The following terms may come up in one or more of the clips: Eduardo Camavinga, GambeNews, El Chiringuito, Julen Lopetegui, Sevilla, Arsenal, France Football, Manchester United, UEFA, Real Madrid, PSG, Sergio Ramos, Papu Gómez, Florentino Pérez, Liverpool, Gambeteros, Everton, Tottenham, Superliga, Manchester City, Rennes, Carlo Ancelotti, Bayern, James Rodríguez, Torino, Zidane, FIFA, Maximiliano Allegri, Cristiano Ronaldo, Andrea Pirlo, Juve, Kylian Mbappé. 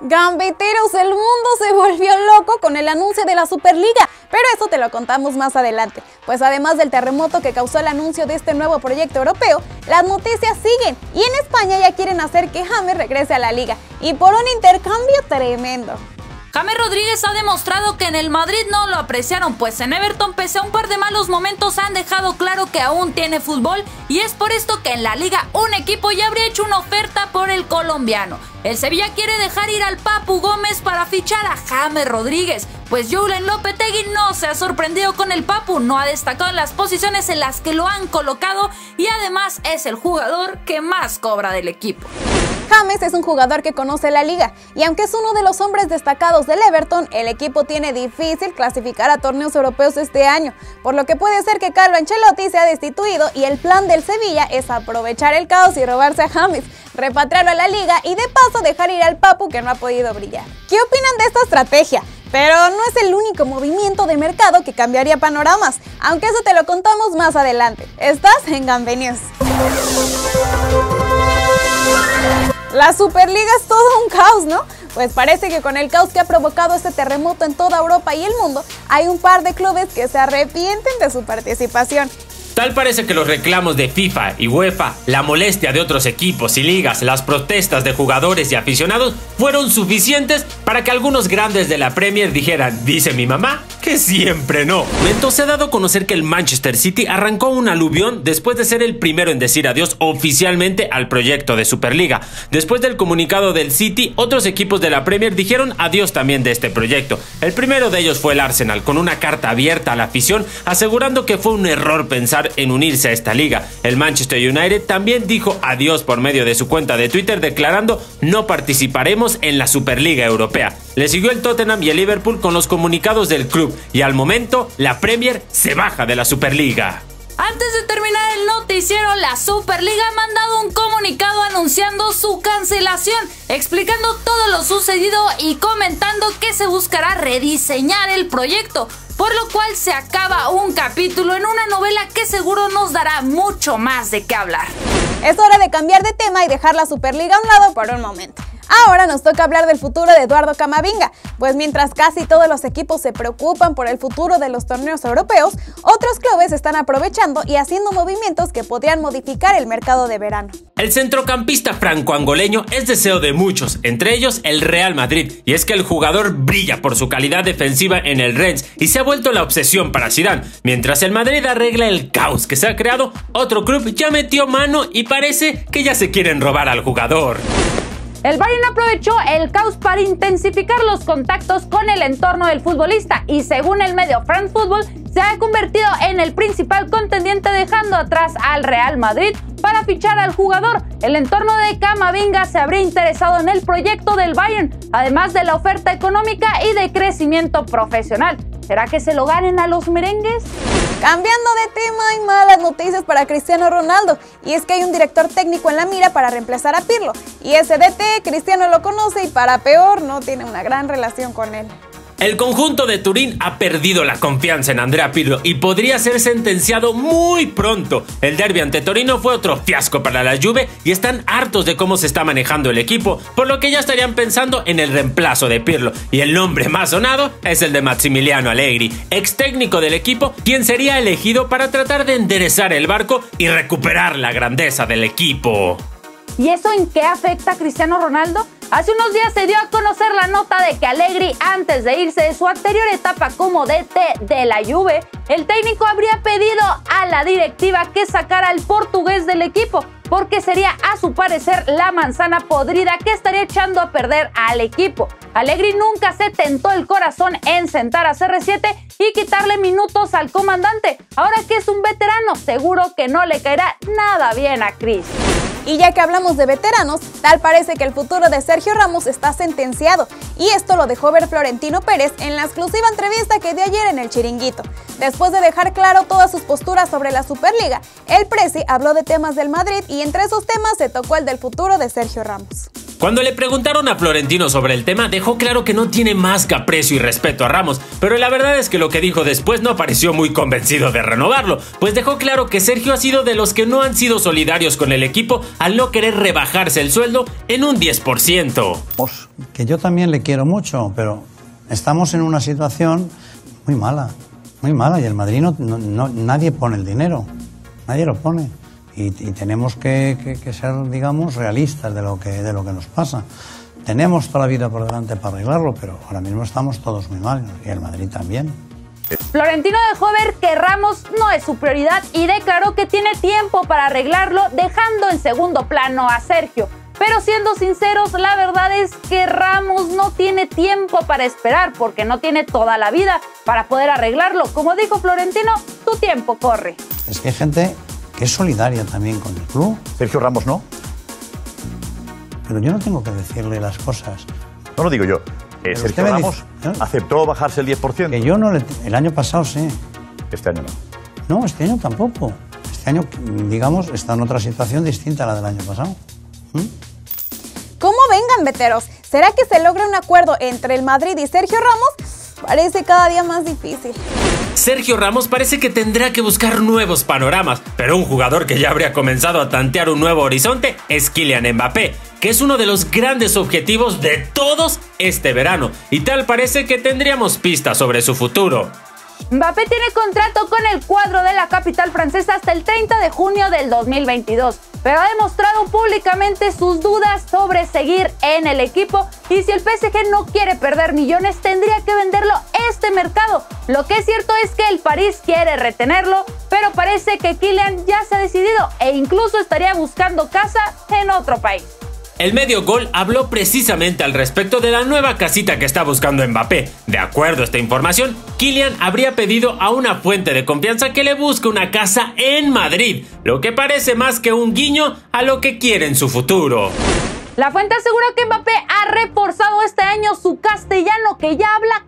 Gambeteros, el mundo se volvió loco con el anuncio de la Superliga, pero eso te lo contamos más adelante, pues además del terremoto que causó el anuncio de este nuevo proyecto europeo, las noticias siguen y en España ya quieren hacer que James regrese a la liga, y por un intercambio tremendo. James Rodríguez ha demostrado que en el Madrid no lo apreciaron, pues en Everton, pese a un par de malos momentos, han dejado claro que aún tiene fútbol, y es por esto que en la liga un equipo ya habría hecho una oferta por el colombiano. El Sevilla quiere dejar ir al Papu Gómez para fichar a James Rodríguez, pues Julen Lopetegui no se ha sorprendido con el Papu, no ha destacado en las posiciones en las que lo han colocado y además es el jugador que más cobra del equipo. James es un jugador que conoce la liga y aunque es uno de los hombres destacados del Everton, el equipo tiene difícil clasificar a torneos europeos este año, por lo que puede ser que Carlo Ancelotti sea destituido y el plan del Sevilla es aprovechar el caos y robarse a James, repatriarlo a la liga y de paso dejar ir al Papu que no ha podido brillar. ¿Qué opinan de esta estrategia? Pero no es el único movimiento de mercado que cambiaría panoramas, aunque eso te lo contamos más adelante. Estás en GambeNews. La Superliga es todo un caos, ¿no? Pues parece que con el caos que ha provocado este terremoto en toda Europa y el mundo, hay un par de clubes que se arrepienten de su participación. Tal parece que los reclamos de FIFA y UEFA, la molestia de otros equipos y ligas, las protestas de jugadores y aficionados fueron suficientes para que algunos grandes de la Premier dijeran, dice mi mamá, que siempre no. Entonces ha dado a conocer que el Manchester City arrancó un aluvión después de ser el primero en decir adiós oficialmente al proyecto de Superliga. Después del comunicado del City, otros equipos de la Premier dijeron adiós también de este proyecto. El primero de ellos fue el Arsenal, con una carta abierta a la afición asegurando que fue un error pensar en unirse a esta liga. El Manchester United también dijo adiós por medio de su cuenta de Twitter declarando no participaremos en la Superliga Europea. Le siguió el Tottenham y el Liverpool con los comunicados del club y al momento la Premier se baja de la Superliga. Antes de terminar el noticiero, la Superliga ha mandado un comunicado anunciando su cancelación, explicando todo lo sucedido y comentando que se buscará rediseñar el proyecto, por lo cual se acaba un capítulo en una novela que seguro nos dará mucho más de qué hablar. Es hora de cambiar de tema y dejar la Superliga a un lado por un momento. Ahora nos toca hablar del futuro de Eduardo Camavinga, pues mientras casi todos los equipos se preocupan por el futuro de los torneos europeos, otros clubes están aprovechando y haciendo movimientos que podrían modificar el mercado de verano. El centrocampista franco-angoleño es deseo de muchos, entre ellos el Real Madrid, y es que el jugador brilla por su calidad defensiva en el Rennes y se ha vuelto la obsesión para Zidane. Mientras el Madrid arregla el caos que se ha creado, otro club ya metió mano y parece que ya se quieren robar al jugador. El Bayern aprovechó el caos para intensificar los contactos con el entorno del futbolista y según el medio France Football se ha convertido en el principal contendiente dejando atrás al Real Madrid para fichar al jugador. El entorno de Camavinga se habría interesado en el proyecto del Bayern, además de la oferta económica y de crecimiento profesional. ¿Será que se lo ganen a los merengues? Cambiando de tema, hay malas noticias para Cristiano Ronaldo, y es que hay un director técnico en la mira para reemplazar a Pirlo, y ese DT Cristiano lo conoce y para peor no tiene una gran relación con él. El conjunto de Turín ha perdido la confianza en Andrea Pirlo y podría ser sentenciado muy pronto. El derbi ante Torino fue otro fiasco para la Juve y están hartos de cómo se está manejando el equipo, por lo que ya estarían pensando en el reemplazo de Pirlo. Y el nombre más sonado es el de Maximiliano Allegri, ex técnico del equipo, quien sería elegido para tratar de enderezar el barco y recuperar la grandeza del equipo. ¿Y eso en qué afecta a Cristiano Ronaldo? Hace unos días se dio a conocer la nota de que Allegri, antes de irse de su anterior etapa como DT de la Juve, el técnico habría pedido a la directiva que sacara al portugués del equipo, porque sería a su parecer la manzana podrida que estaría echando a perder al equipo. Allegri nunca se tentó el corazón en sentar a CR7 y quitarle minutos al comandante. Ahora que es un veterano, seguro que no le caerá nada bien a Cris. Y ya que hablamos de veteranos, tal parece que el futuro de Sergio Ramos está sentenciado, y esto lo dejó ver Florentino Pérez en la exclusiva entrevista que dio ayer en El Chiringuito. Después de dejar claro todas sus posturas sobre la Superliga, el presi habló de temas del Madrid y entre esos temas se tocó el del futuro de Sergio Ramos. Cuando le preguntaron a Florentino sobre el tema, dejó claro que no tiene más que aprecio y respeto a Ramos, pero la verdad es que lo que dijo después no pareció muy convencido de renovarlo, pues dejó claro que Sergio ha sido de los que no han sido solidarios con el equipo al no querer rebajarse el sueldo en un 10%. Que yo también le quiero mucho, pero estamos en una situación muy mala, y el Madrid nadie pone el dinero, nadie lo pone. Y tenemos que ser, digamos, realistas de lo que nos pasa. Tenemos toda la vida por delante para arreglarlo, pero ahora mismo estamos todos muy mal, y el Madrid también. Florentino dejó ver que Ramos no es su prioridad y declaró que tiene tiempo para arreglarlo, dejando en segundo plano a Sergio. Pero siendo sinceros, la verdad es que Ramos no tiene tiempo para esperar, porque no tiene toda la vida para poder arreglarlo. Como dijo Florentino, tu tiempo corre. Es que hay gente que es solidaria también con el club. Sergio Ramos no. Pero yo no tengo que decirle las cosas. No lo digo yo. Sergio Ramos aceptó bajarse el 10%. Que yo no le... El año pasado sí. Este año no. No, este año tampoco. Este año, digamos, está en otra situación distinta a la del año pasado. ¿Cómo ven, gambeteros? ¿Será que se logra un acuerdo entre el Madrid y Sergio Ramos? Parece cada día más difícil. Sergio Ramos parece que tendrá que buscar nuevos panoramas, pero un jugador que ya habría comenzado a tantear un nuevo horizonte es Kylian Mbappé, que es uno de los grandes objetivos de todos este verano, y tal parece que tendríamos pistas sobre su futuro. Mbappé tiene contrato con el cuadro de la capital francesa hasta el 30 de junio del 2022, pero ha demostrado públicamente sus dudas sobre seguir en el equipo, y si el PSG no quiere perder millones tendría que venderlo este mercado. Lo que es cierto es que el París quiere retenerlo, pero parece que Kylian ya se ha decidido e incluso estaría buscando casa en otro país. El medio Gol habló precisamente al respecto de la nueva casita que está buscando Mbappé. De acuerdo a esta información, Kylian habría pedido a una fuente de confianza que le busque una casa en Madrid, lo que parece más que un guiño a lo que quiere en su futuro. La fuente asegura que Mbappé ha reforzado este año su castellano, que ya habla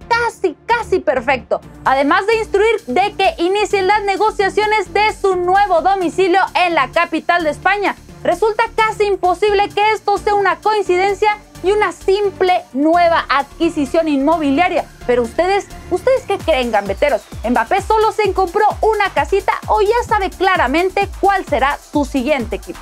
casi perfecto, además de instruir de que inicien las negociaciones de su nuevo domicilio en la capital de España. Resulta casi imposible que esto sea una coincidencia y una simple nueva adquisición inmobiliaria. Pero ¿ustedes qué creen, gambeteros? ¿Mbappé solo se compró una casita o ya sabe claramente cuál será su siguiente equipo?